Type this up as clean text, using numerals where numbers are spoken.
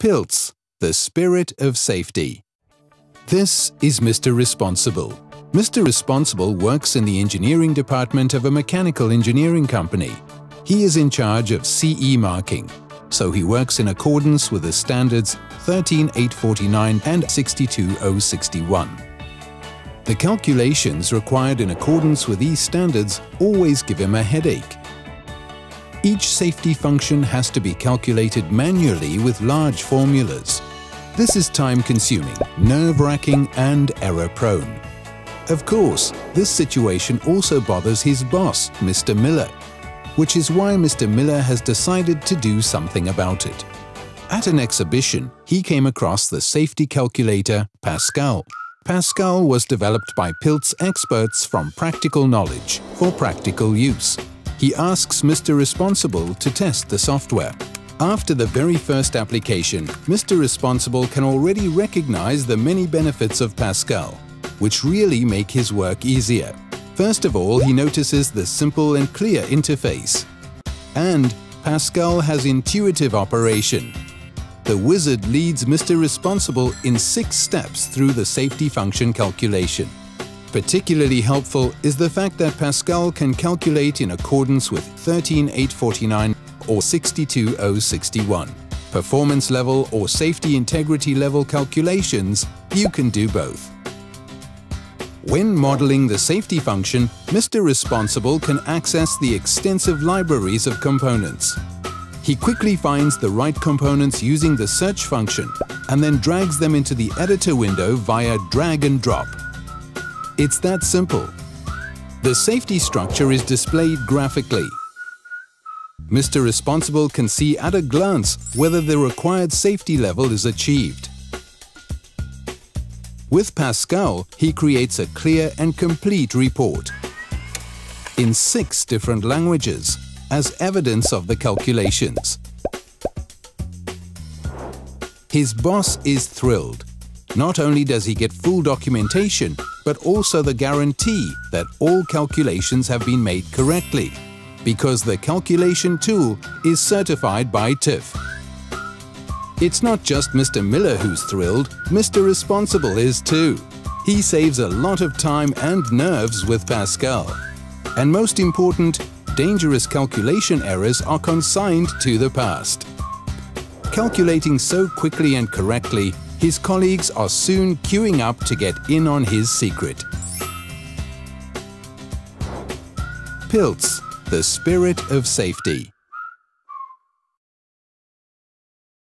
Pilz, the spirit of safety. This is Mr. Responsible. Mr. Responsible works in the engineering department of a mechanical engineering company. He is in charge of CE marking, so he works in accordance with the standards 13849 and 62061. The calculations required in accordance with these standards always give him a headache. Each safety function has to be calculated manually with large formulas. This is time-consuming, nerve-wracking and error-prone. Of course, this situation also bothers his boss, Mr. Miller, which is why Mr. Miller has decided to do something about it. At an exhibition, he came across the safety calculator Pascal. Pascal was developed by Pilz experts from practical knowledge for practical use. He asks Mr. Responsible to test the software. After the very first application, Mr. Responsible can already recognize the many benefits of Pascal, which really make his work easier. First of all, he notices the simple and clear interface. And Pascal has intuitive operation. The wizard leads Mr. Responsible in 6 steps through the safety function calculation. Particularly helpful is the fact that Pascal can calculate in accordance with 13849 or 62061. Performance level or safety integrity level calculations, you can do both. When modeling the safety function, Mr. Responsible can access the extensive libraries of components. He quickly finds the right components using the search function and then drags them into the editor window via drag and drop. It's that simple. The safety structure is displayed graphically. Mr. Responsible can see at a glance whether the required safety level is achieved. With Pascal, he creates a clear and complete report in 6 different languages, as evidence of the calculations. His boss is thrilled. Not only does he get full documentation, but also the guarantee that all calculations have been made correctly, because the calculation tool is certified by TÜV. It's not just Mr. Miller who's thrilled, Mr. Responsible is too. He saves a lot of time and nerves with Pascal. And most important, dangerous calculation errors are consigned to the past. Calculating so quickly and correctly, his colleagues are soon queuing up to get in on his secret. Pilz, the spirit of safety.